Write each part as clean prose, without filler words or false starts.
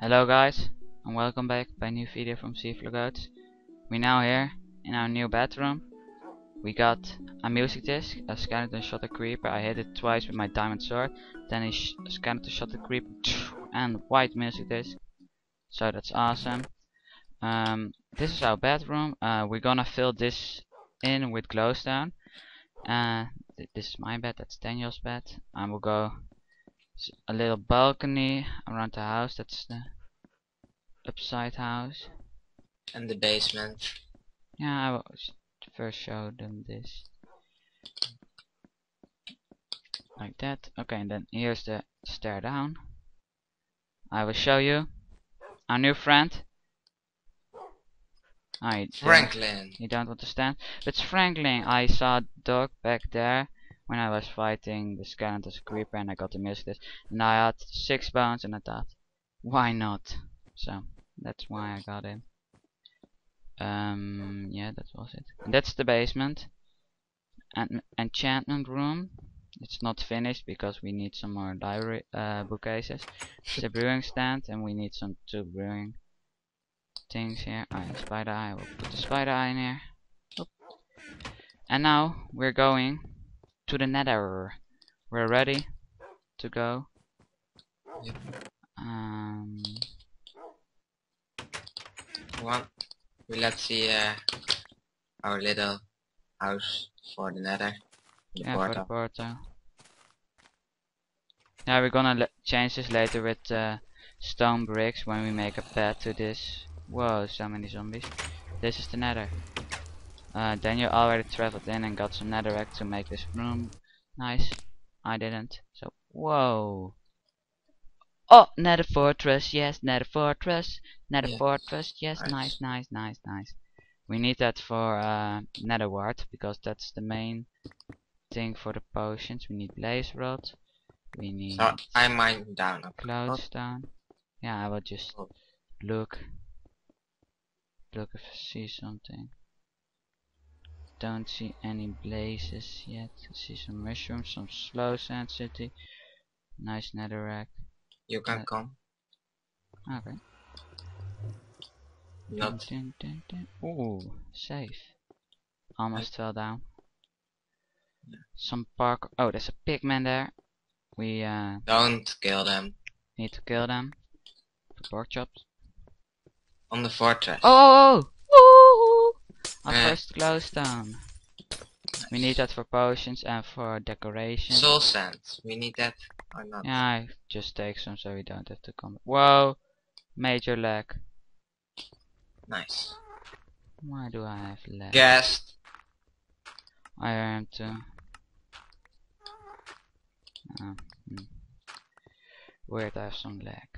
Hello guys, and welcome back by a new video from SeafloorGoats. We're now here in our new bathroom. We got a music disc, a skeleton shot a creeper, I hit it twice with my diamond sword, then a skeleton shot a creeper, and white music disc. So that's awesome. This is our bathroom. We're gonna fill this in with glowstone. This is my bed, that's Daniel's bed, and we'll go a little balcony around the house. That's the upside house and the basement. Yeah, I will first show them this like that. Okay, and then here's the stair down. I will show you our new friend. Franklin. You don't understand. It's Franklin. I saw a dog back there when I was fighting the skeleton creeper, and I got the music disc, and I had 6 bones, and I thought, why not? So that's why I got him. Yeah, that was it. And that's the basement and enchantment room. It's not finished because we need some more diary bookcases. It's a brewing stand, and we need some 2 brewing things here. Alright, spider eye. We'll put the spider eye in here. Oop. And now we're going to the nether. We're ready to go. Yep. Well, we let's see our little house for the nether. For the portal. Now we're gonna change this later with stone bricks when we make a path to this. Whoa, so many zombies. This is the nether. Daniel already traveled in and got some netherrack to make this room nice. I didn't. So, whoa. Oh, nether fortress. Yes, nether fortress. Nether fortress. Yes, nice, nice, nice, nice. We need that for nether wart, because that's the main thing for the potions. We need blaze rod. We need. Oh, I mine down. Cloudstone. Yeah, I will just look if I see something. Don't see any blazes yet. I see some mushrooms, some slow sand city, nice netherrack. You can come. Okay. Not. Dun, dun, dun, dun. Ooh, safe. Almost fell down. Yeah. Some park. Oh, there's a pigman there. We don't kill them. Need to kill them. For pork chops. On the fortress. Oh! Our first glowstone. Nice. We need that for potions and for decoration. Soul sands, we need that or not? Yeah, I just take some so we don't have to come. Whoa! Major lag. Nice. Why do I have lag? Guessed. I am too. Oh, weird, I have some lag.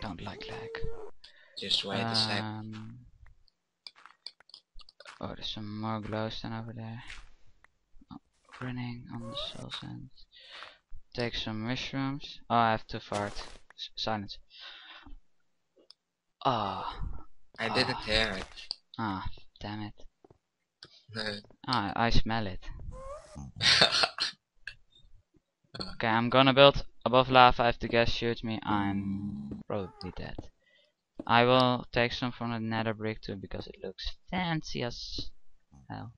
Don't like lag. Just wait a second. Oh, there's some more glowstone over there. Oh, running on the soul sand. Take some mushrooms. Oh, I have to fart. Silence. Ah. Oh. I didn't hear it. Ah, oh, damn it. No. Ah, I smell it. Okay, I'm gonna build above lava. If the gas shoots me, I'm probably dead. I will take some from the nether brick too, because it looks fancy as hell.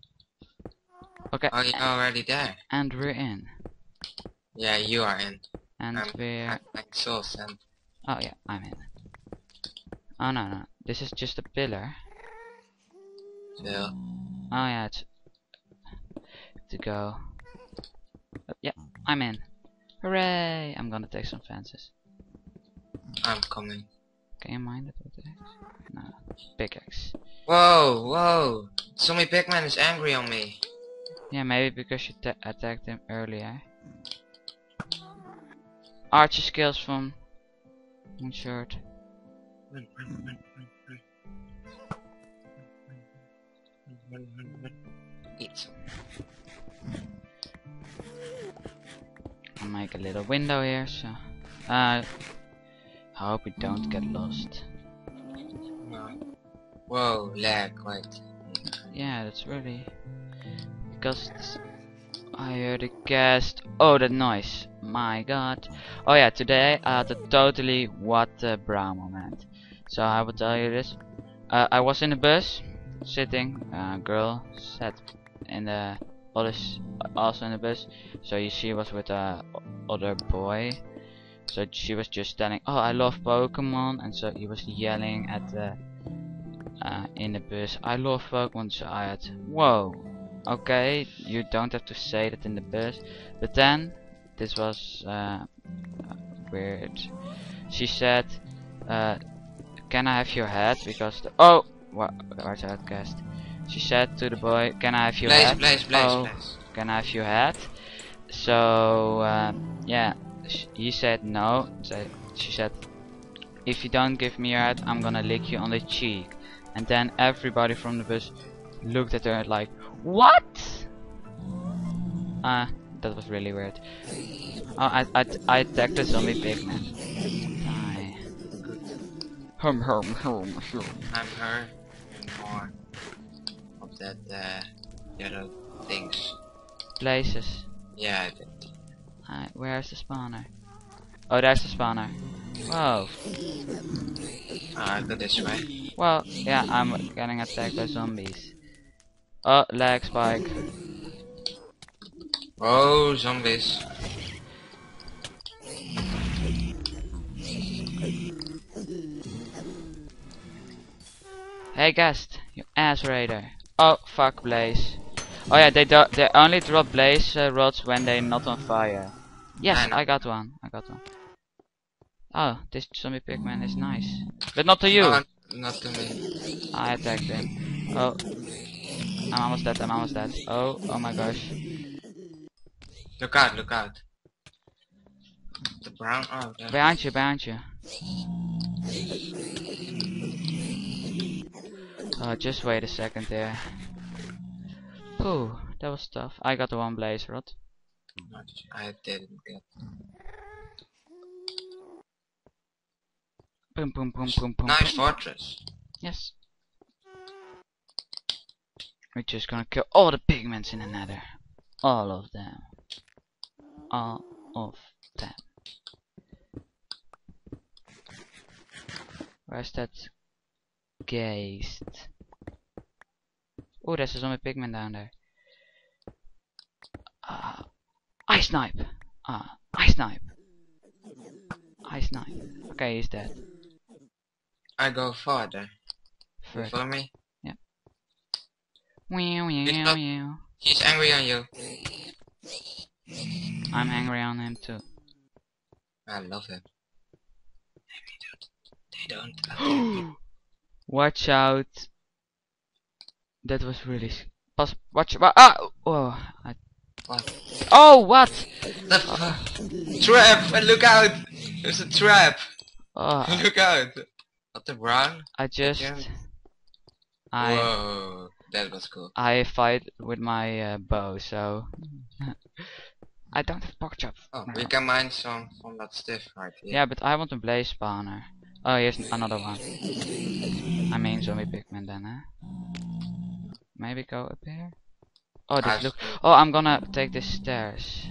Okay. Are you already there? And we're in. Yeah, you are in. And we're like soul sand. Oh yeah, I'm in. Oh no, no, this is just a pillar. Yeah. Oh yeah, it's to go. Yeah, I'm in. Hooray! I'm gonna take some fences. I'm coming. Can you mind it with pickaxe? No, pickaxe. Whoa, whoa! So many pigmen is angry on me. Yeah, maybe because you attacked him earlier. Archer skills from one shirt. Eat. I'll make a little window here, so. I hope we don't get lost. Whoa, lag, wait. Yeah, that's really. Because. I heard a cast. Oh, that noise. My god. Oh yeah, today I had a totally what the bra moment. So I will tell you this. I was in the bus, sitting. A girl sat in the also in the bus. So she was with a other boy. So she was just telling, oh, I love Pokemon, and so he was yelling at the in the bus, I love Pokemon. So I had, whoa, okay, you don't have to say that in the bus. But then this was weird. She said, can I have your hat? Because the where's the outcast? She said to the boy, can I have your hat? Blaze. Can I have your hat? So yeah, he said no. So she said, if you don't give me your hat, I'm gonna lick you on the cheek. And then everybody from the bus looked at her like, what? That was really weird. Oh, I attacked the zombie pigman. Die. Hum. I'm her and more of that yellow things. Places. Yeah, I did. Alright, where's the spawner? Oh, there's the spawner. Whoa. Go this way. Well, yeah, I'm getting attacked by zombies. Oh, lag spike. Oh, zombies. Hey, guest, you ass raider. Oh, fuck, Blaze. Oh yeah, they only drop blaze rods when they're not on fire. Yes, I got one. Oh, this zombie pigman is nice, but not to you. No, not to me. I attacked him. Oh, I'm almost dead. Oh my gosh. Look out! The brown. Oh, behind you. Oh, just wait a second there. Ooh, that was tough. I got one blaze rod. I didn't get. Boom. Nice fortress. Yes. We're just gonna kill all the pigments in the nether. All of them. Where's that geist? Oh, there's a zombie pigman down there. I snipe. Okay, he's dead. I go further. You follow me? Yeah. He's angry on you. I'm angry on him too. I love him. They don't. Watch out. That was really what? The trap! Look out! There's a trap! Oh. Look out! What the run? Whoa, that was cool. I fight with my bow, so I don't have pork chop. Oh, no. We can mine some from that stuff right here. Yeah, but I want a blaze spawner. Oh, here's another one. I mean zombie pigman then, eh? Maybe go up here. Oh, this look. Oh, I'm gonna take the stairs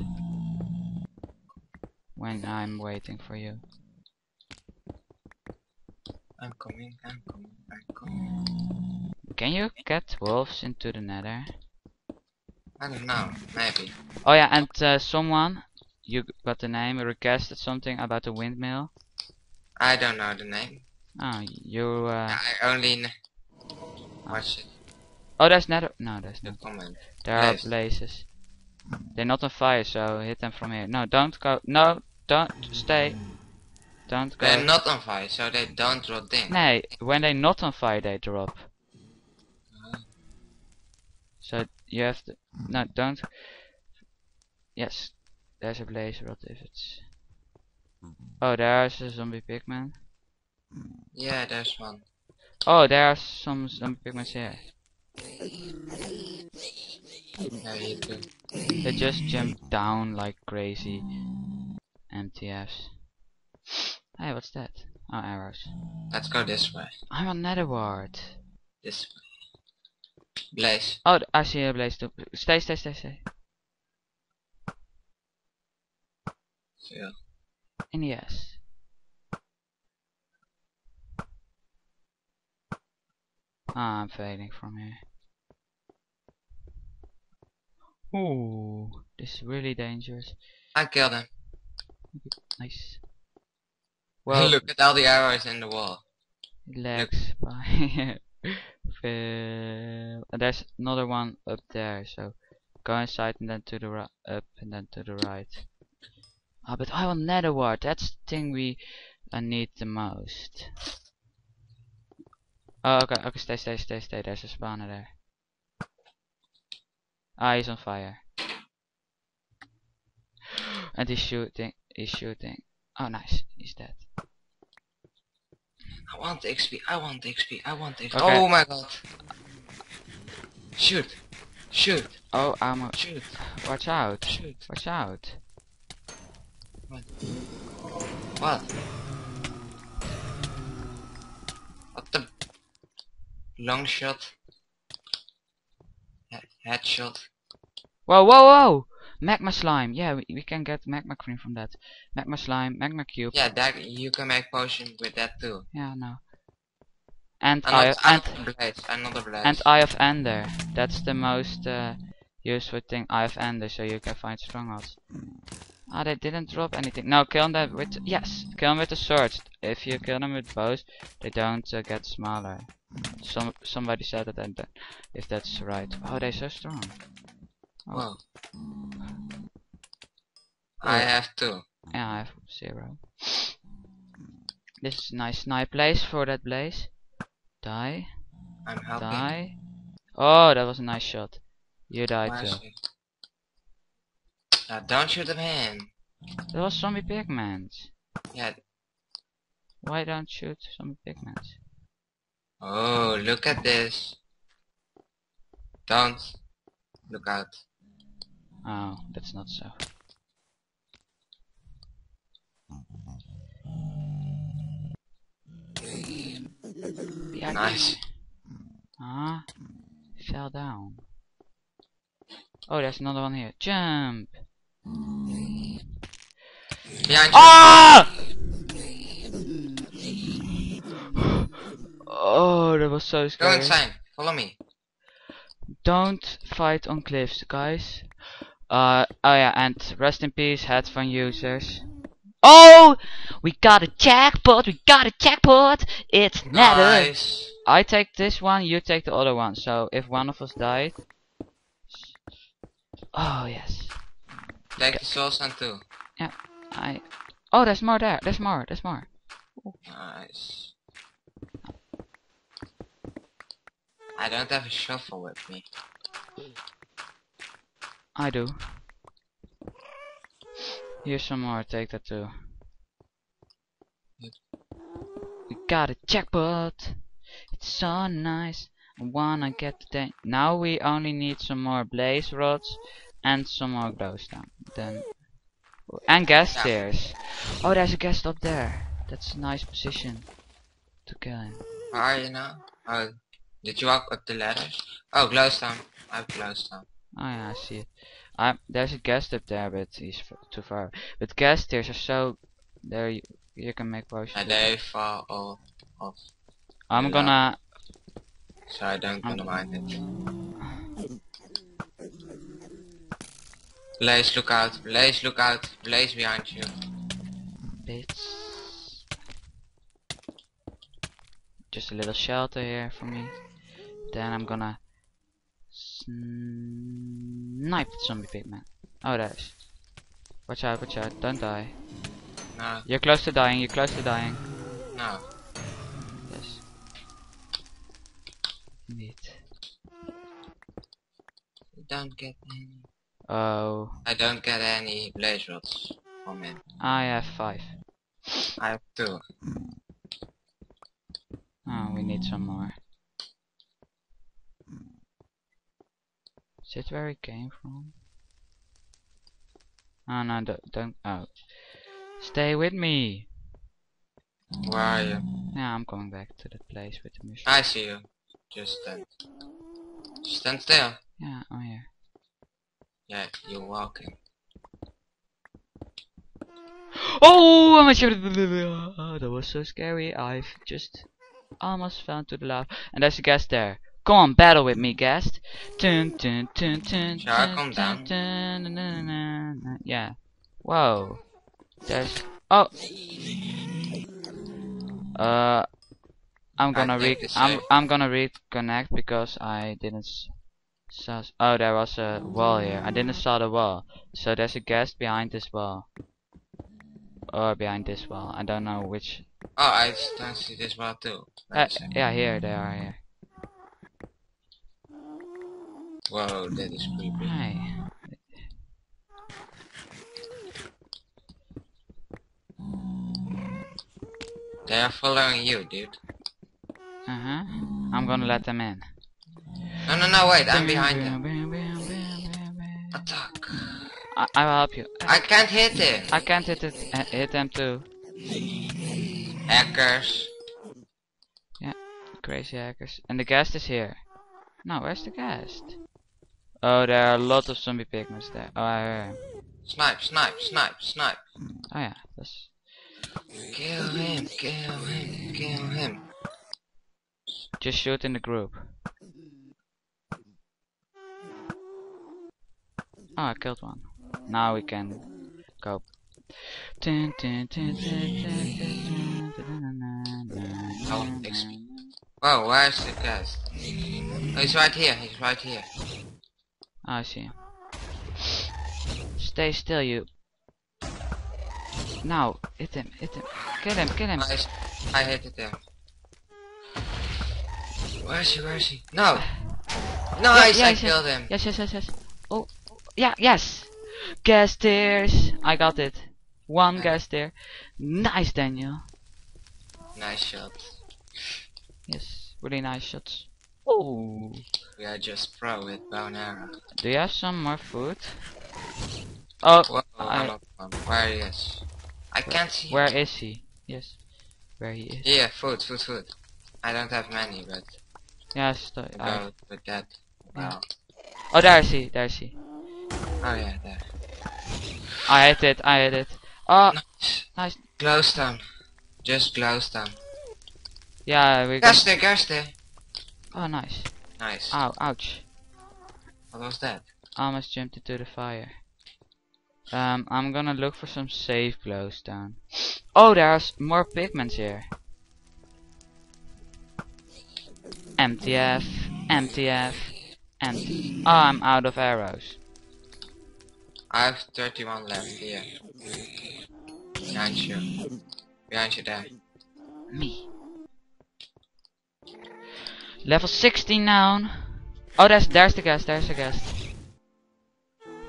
when I'm waiting for you. I'm coming. Can you get wolves into the nether? I don't know. Maybe. Oh yeah, and someone, you got the name, requested something about the windmill. I don't know the name. Oh, you. I only watch it. Oh, there's nether. No, there's not. There are blazes. They're not on fire, so hit them from here. No, don't go. No, don't stay. Don't go. They're not on fire, so they don't drop things. No, when they're not on fire, they drop. So you have to. No, don't. Yes, there's a blaze rod if it's. Oh, there's a zombie pigman. Yeah, there's one. Oh, there are some zombie pigmans here. They just jump down like crazy. MTFs. Hey, what's that? Oh, arrows. Let's go this way. I'm on nether ward. This way. Blaze. Oh, I see a blaze too. Stay. Yeah. And yes. I'm fading from here. Ooh, this is really dangerous. I killed him. Nice. Well, look at all the arrows in the wall. It lags by. There's another one up there, so go inside and then to the right, up and then to the right. Ah, but I want nether wart. That's the thing I need the most. Oh, okay, stay. There's a spawner there. Ah, he's on fire. And he's shooting. Oh, nice, he's dead. I want XP. Okay. Oh my god. Shoot. Oh, ammo. Shoot. Watch out. What the? Long shot. Headshot. Whoa! Magma slime. Yeah, we can get magma cream from that. Magma slime, magma cube. Yeah, that you can make potion with that too. Yeah, no. And Eye of Ender. And Eye of Ender. That's the most useful thing. Eye of Ender, so you can find strongholds. Ah, they didn't drop anything. No, kill them with a sword. If you kill them with bows, they don't get smaller. Somebody said it, and if that's right. Oh, they're so strong. Oh. Well, I have 2. Yeah, I have 0. This is a nice place for that blaze. Die. I'm helping. Die. Oh, that was a nice shot. You died too. Now don't shoot at him. That was zombie pigments. Yeah. Why don't shoot zombie pigments? Oh, look at this. Don't look out. Oh, that's not so. Nice. Ah, fell down. Oh, there's another one here. Jump. Behind you. Ah! Oh, that was so scary. Go inside. Follow me. Don't fight on cliffs, guys. Oh yeah, and rest in peace, headphone users. Oh, we got a jackpot. It's nether. Nice. I take this one. You take the other one. So if one of us died. Oh yes. Take the soul sand too. Yeah, Oh, there's more there. There's more. Nice. I don't have a shovel with me. I do. Here's some more. Take that too. Yep. We got a jackpot. It's so nice. I wanna get the thing. Now we only need some more blaze rods and some more glowstone. And gas stairs. Oh, there's a guest up there. That's a nice position to kill him. Where are you now? Oh, did you walk up the ladder? Oh, glowstone. I have glowstone. Oh yeah, I see it. There's a guest up there, but he's too far. But gas stairs are so... There you can make potions. And they fall off. I'm gonna... So I don't mind it. Blaze, look out! Blaze, look out! Blaze behind you. Bitch. Just a little shelter here for me. Then I'm gonna snipe the zombie pigman. Oh, there is. Watch out! Don't die. No. You're close to dying. No. Indeed. Don't get any. Oh. I don't get any blaze rods from him. I have 5. I have 2. Oh, we need some more. Is it where it came from? Oh no, don't. Oh. Stay with me. Where are you? Yeah, I'm coming back to that place with the mission. I see you. Just stand. Stand still. Yeah, I'm here. Yeah, you're walking. Oh, I'm a... That was so scary. I've just almost fell to the lava. And there's a ghast there. Come on, battle with me, ghast. Shall I come down? Yeah. Whoa. There's... Oh. I'm gonna reconnect because I didn't saw. Oh, there was a wall here. I didn't saw the wall. So there's a ghast behind this wall. Or behind this wall. I don't know which. Oh, I don't see this wall too. Yeah, here they are. Here. Whoa, that is creepy. Hi. They are following you, dude. Uh-huh. I'm gonna let them in. No, no, no, wait. I'm behind them. Attack. I will help you. I can't hit it. I can't hit it. Hit them too. Hackers. Yeah, crazy hackers. And the ghast is here. No, where's the ghast? Oh, there are a lot of zombie pigments there. Oh, snipe, snipe, snipe, snipe. Oh yeah, that's... Kill him, kill him, kill him. Just shoot in the group. Oh, I killed one. Now we can go. Oh, whoa, where's the ghast? Oh, he's right here, he's right here. Oh, I see him. Stay still, you. Now, hit him, hit him. Kill him, kill him. I hit him. Where is he, where is he? No! No, yes, yes, I killed him. Yes, yes, yes, yes. Oh, yeah, yes! Gas tears! I got it. One gas tear. Nice, Daniel. Nice shot. Yes, really nice shots. Oh! We are just pro with bow and arrow. Do you have some more food? Oh, whoa, where he is. I can't see. Where is he? Yes. Where he is. Yeah, food, food, food. I don't have many, but... Yes, I... With that. Wow. Yeah. Oh, there is he, there is he. Oh yeah, there. I hit it, I hit it. Oh, nice. Nice. Glowstone. Just glowstone. Yeah, we got... Gas there, gas there. Oh, nice. Nice. Ow, ouch. What was that? Almost jumped into the fire. I'm gonna look for some safe glowstone. Oh, there's more pigments here. MTF, MTF, MTF. Oh, I'm out of arrows. I have 31 left here. Behind you. Behind you there. Me. Level 16 now. Oh, there's the ghast, there's the ghast.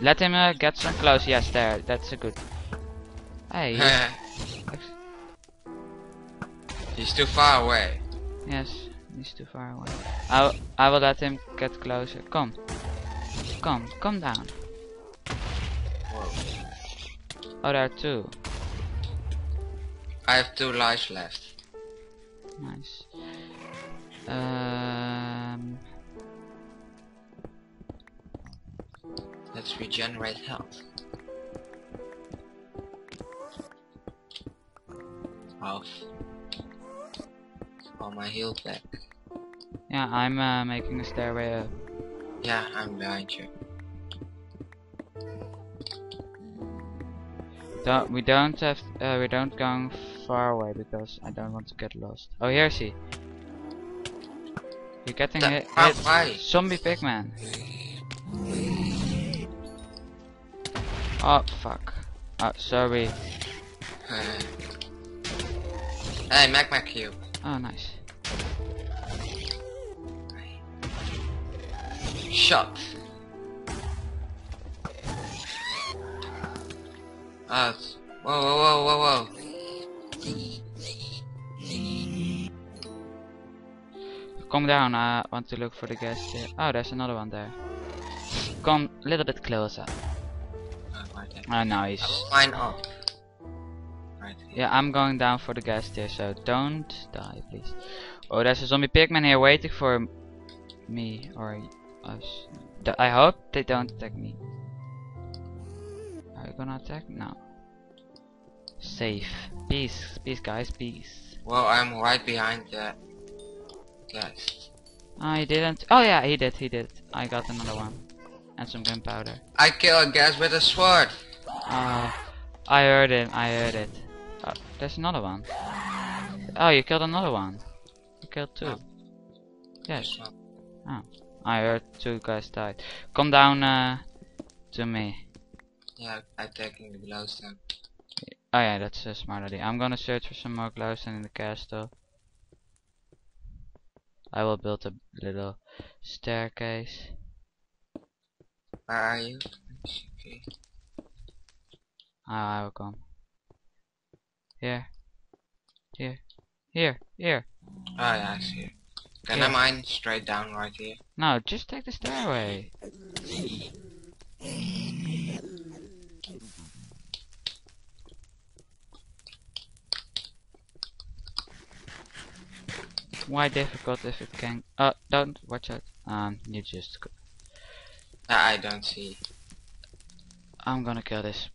Let him get some close. Yes, there. That's a good. Hey. He's too far away. Yes, he's too far away. I will let him get closer. Come, come, come down. Whoa. Oh, there are two. I have 2 lives left. Nice. Let's regenerate health. Half. Oh, my health back. Yeah, I'm making a stairway up. Yeah, I'm behind you. We don't go far away because I don't want to get lost. Oh, here's he. You're getting hit. Zombie pigman. Oh fuck. Oh, sorry. Hey, magma cube. Oh, nice. Shot. Oh, whoa, whoa, whoa, whoa, whoa. Come down, I want to look for the ghast here. Oh, there's another one there. Come a little bit closer. Oh, nice. Fine up. Right here. Yeah, I'm going down for the ghast here, so don't die, please. Oh, there's a zombie pigman here waiting for me or us. I hope they don't attack me. Are you gonna attack? No. safe. Peace, peace, guys, peace. Well, I'm right behind that chest. I didn't. Oh yeah, he did. He did. I got another one and some gunpowder. I killed a guy with a sword. I heard him. I heard it. Oh, there's another one. Oh, you killed another one. You killed two. Oh. Yes. Oh, I heard two guys died. Come down to me. Yeah, I'm taking the glowstone. Oh yeah, that's a smart idea. I'm gonna search for some more glowstone in the castle. I will build a little staircase. Where are you? Okay. I will come. Here. Here. Here. Here. Oh yeah, I see it. Can I mine straight down right here? No, just take the stairway. Why difficult if it can... don't, watch out. You just... I don't see. I'm gonna kill this.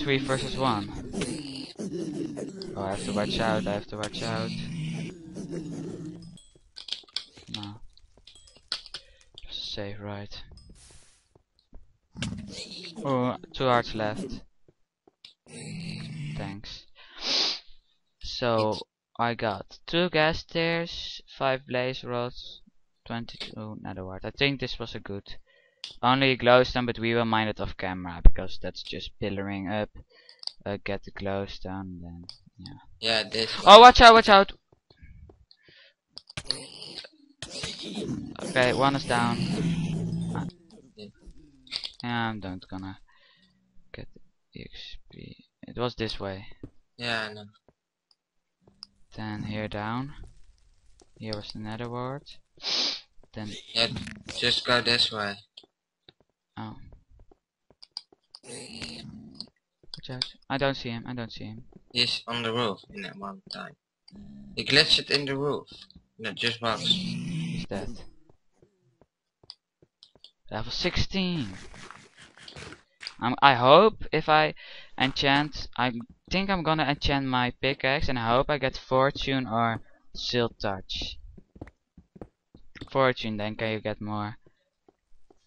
Three versus one. Oh, I have to watch out, I have to watch out. No. Just save right. Oh, 2 hearts left. Thanks. So, I got 2 gas stairs, 5 blaze rods, 22 nether wart. I think this was a good... Only glowstone, but we were mine it off camera, because that's just pillaring up. Get the glowstone, then yeah. Yeah, this. Oh, watch out! Watch out! Okay, one is down. Yeah, I'm not gonna get the EXP. It was this way. Yeah, I know. Then here down. Here was the nether ward. Then yeah, just go this way. Oh. I don't see him, I don't see him. He's on the roof in that one time. He glitched in the roof. No, just once. He's dead. Level 16. I hope if I enchant... I think I'm gonna enchant my pickaxe and I hope I get fortune or silk touch. Fortune, then can you get more?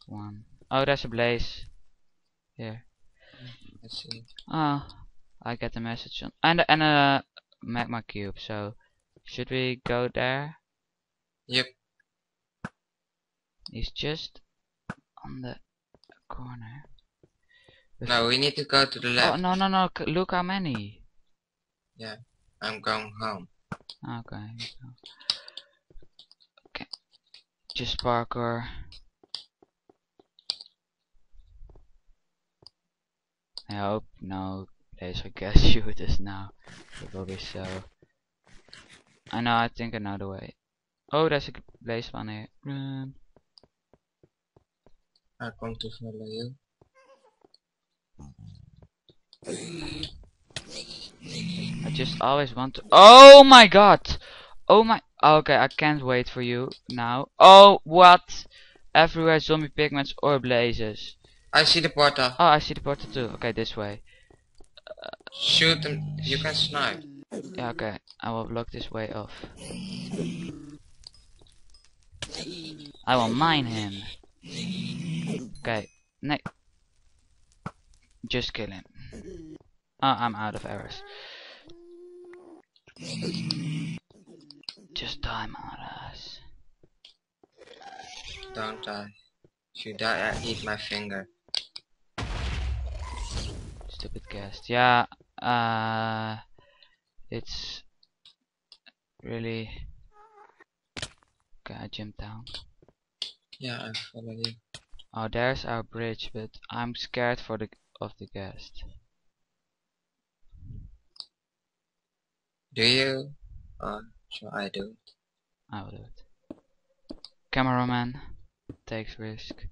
One. Oh, there's a blaze. Here. Oh, I get the message on and a magma cube. So should we go there? Yep. He's just on the corner. No, we need to go to the left. Oh, no, no, no! Look how many. Yeah, I'm going home. Okay. Okay. Just parkour. I hope no laser gas shooters now. It will be so. I know, I think another way. Oh, there's a blaze one here. Run. I come to follow you. I just always want to. Oh my god! Oh my. Okay, I can't wait for you now. Oh, what? Everywhere zombie pigments or blazes. I see the portal. Oh, I see the portal too. Okay, this way. Shoot them. You can snipe. Yeah, okay. I will block this way off. I will mine him. Okay. Next. Just kill him. Oh, I'm out of arrows. Just die, Maras. Don't die. If you die, I eat my finger. Stupid guest. Yeah, it's really. Okay, I jumped down. Yeah, I follow you. Oh, there's our bridge, but I'm scared for the guest. Do you? Or shall I do it? I will do it. Cameraman takes risk.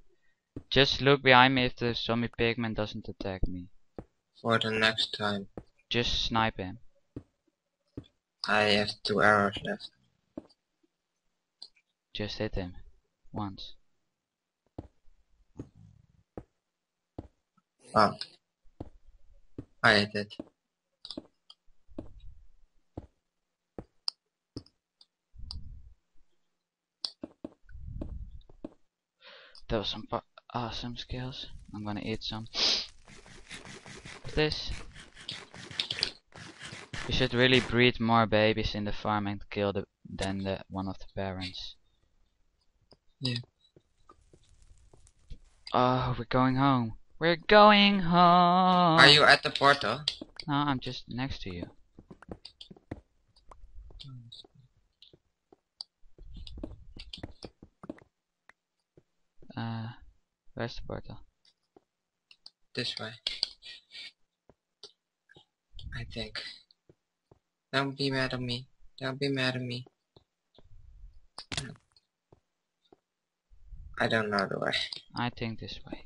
Just look behind me if the zombie pigman doesn't attack me. For the next time. Just snipe him. I have 2 arrows left. Just hit him. Once. Ah. I ate it. There were some awesome scales. I'm gonna eat some. What's this? We should really breed more babies in the farm and kill the than the one of the parents. Yeah. Oh, we're going home. We're going home. Are you at the portal? No, I'm just next to you. Where's the portal? This way, I think. Don't be mad at me. Don't be mad at me. I don't know the way. I think this way.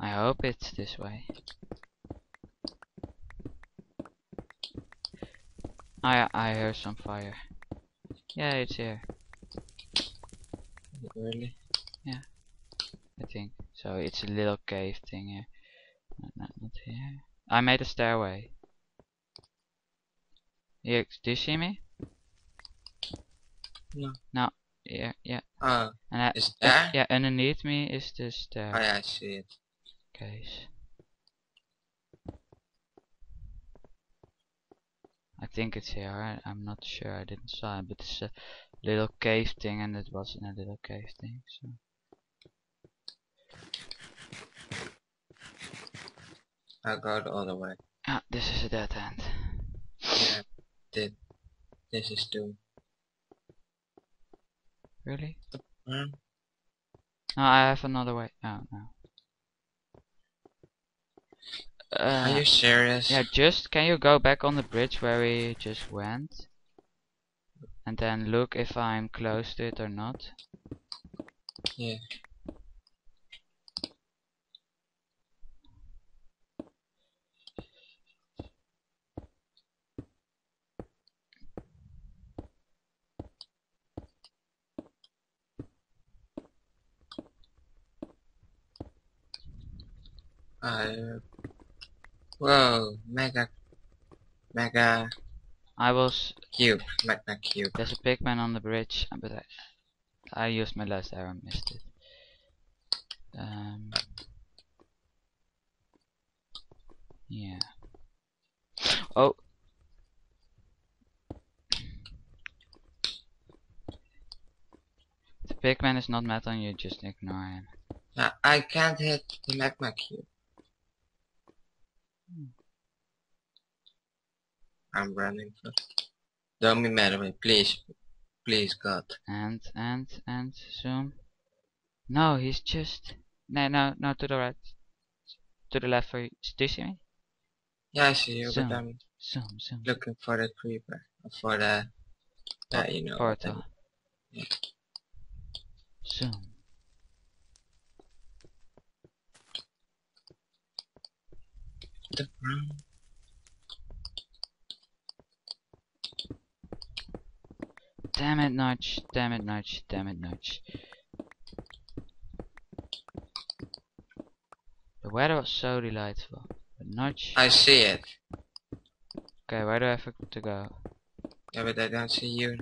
I hope it's this way. I hear some fire. Yeah, it's here. Really? Yeah, I think so. It's a little cave thing here. Not here. I made a stairway. Here, do you see me? No. No. Yeah, yeah. Oh. And is there? Yeah, underneath me is the stair. Oh, yeah, I see it. Okay. I think it's here, right? I'm not sure, I didn't saw it, but it's a little cave thing, and it was in a little cave thing, so... I got all the way. Ah, this is a dead end. Yeah, this is doom. Really? No, I have another way. Oh, no. Are you serious? Yeah, just can you go back on the bridge where we just went? And then look if I'm close to it or not. Yeah. Whoa, mega. I was cube, magna cube. There's a big man on the bridge, but I used my last arrow and missed it. Yeah. Oh. The big man is not mad on you. Just ignore him. No, I can't hit the magma cube. I'm running for. Don't be mad at me, please. Please, God. And zoom. No, he's just. No, to the right. To the left for you. Do you see me? Yeah, I see you, zoom. But I'm zoom. Looking for the creeper. For the. You know. Portal. Yeah. Zoom. The room. Damn it, Notch. Damn it, Notch. Damn it, Notch. The weather was so delightful. But Notch. I see it. Okay, where do I have to go? Yeah, but I don't see you.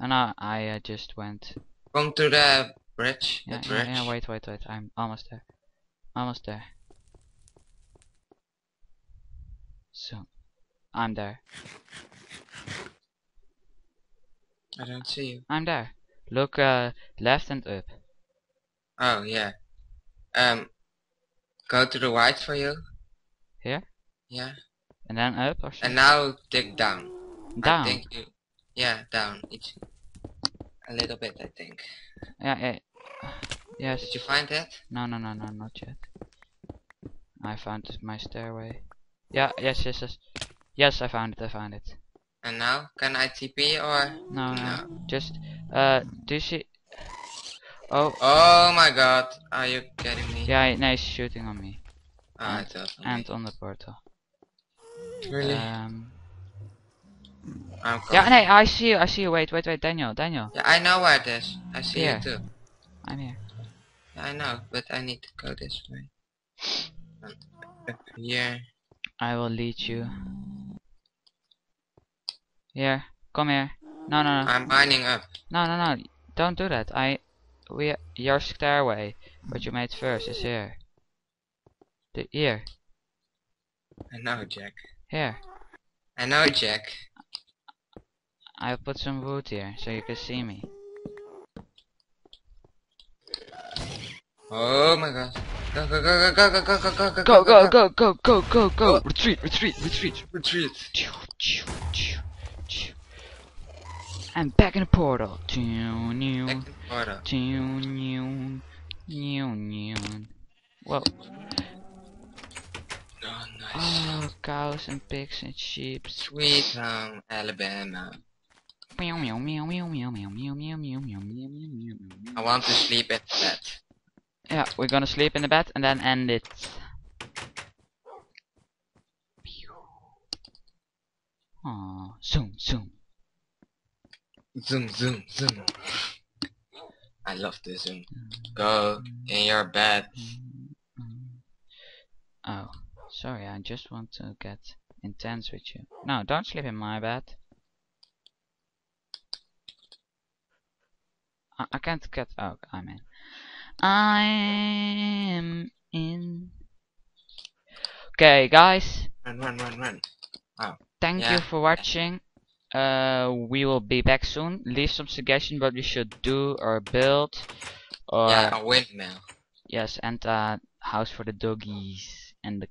Oh, no, I just went. Come to the bridge. Yeah, the bridge. Yeah, wait. I'm almost there. So, I'm there. I don't see you. I'm there. Look left and up. Oh yeah. Go to the right for you. Here? Yeah. And then up or something? And now dig down. Down? I think you, yeah, down. It's a little bit, I think. Yeah. Yes. Did you find that? No, not yet. I found my stairway. Yeah, yes, I found it. And now, can I TP or? No. Just, do you see? Oh. Oh my God, are you kidding me? Yeah, no, he's shooting on me. Oh, and on the portal. Really? I'm coming. Yeah, no, I see you. I see you. Wait, wait, wait, Daniel, Daniel. Yeah, I know where it is. I see you too. I'm here. Yeah, I know, but I need to go this way. Up here. I will lead you. Here, come here. No, no, no. I'm binding up. No, no, no. Don't do that. Your stairway, what you made first, is here. Here. I know, Jack. Here. I know, Jack. I'll put some wood here so you can see me. Oh my god. Go, go, go, go, go, go, go, go, go, go, go, go, go, go, go. Retreat, retreat, retreat, retreat. And back in the portal. Back in the portal. Whoa. Oh, nice. Oh, cows and pigs and sheep. Sweet home, Alabama. I want to sleep in the bed. Yeah, we're gonna sleep in the bed and then end it. Aww, zoom, zoom. Zoom, zoom, zoom. I love this zoom. Go in your bed. Oh. Sorry, I just want to get intense with you. No, don't sleep in my bed. I can't get... Oh, I'm in. I am in. Okay, guys. Run, run, run, run. Oh. Thank you for watching. We will be back soon. Leave some suggestions what we should do or build. Or yeah, a windmill. Yes, and a house for the doggies and the...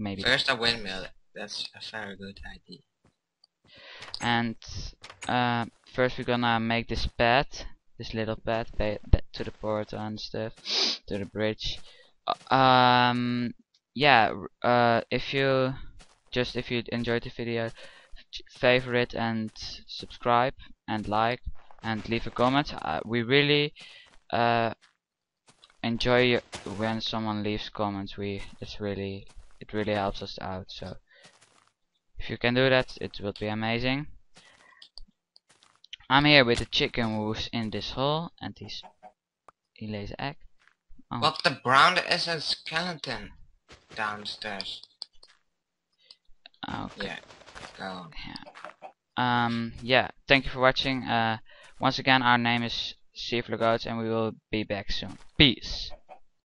Maybe. First a windmill, that's a very good idea. And first we're gonna make this path, this little path to the portal and stuff, to the bridge. If you enjoyed the video, favorite and subscribe and like and leave a comment. We really enjoy when someone leaves comments. It really helps us out, so if you can do that, it will be amazing. I'm here with the chicken who's in this hole, and he lays an egg. Oh. What the brown is a skeleton downstairs. Okay. Yeah. Go on. Yeah. Thank you for watching. Once again, our name is SeafloorGoats, and we will be back soon. Peace.